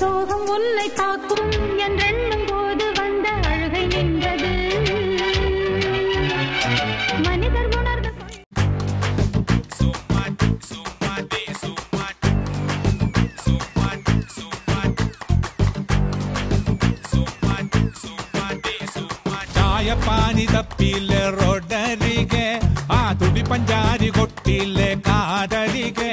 சோகம் உன்னை தாக்கும் என்றெண்ணும் போது வந்த அழுகை நின்றது. மனிதர் உணர்ந்த ಚಾಯಪಾನಿ ತಪ್ಪಿಲೆ ರೋಡರಿಗೆ ಆ ತುಡಿ ಪಂಜಾರಿ ಕೊಟ್ಟಿಲೆ ಕಾದರಿಗೆ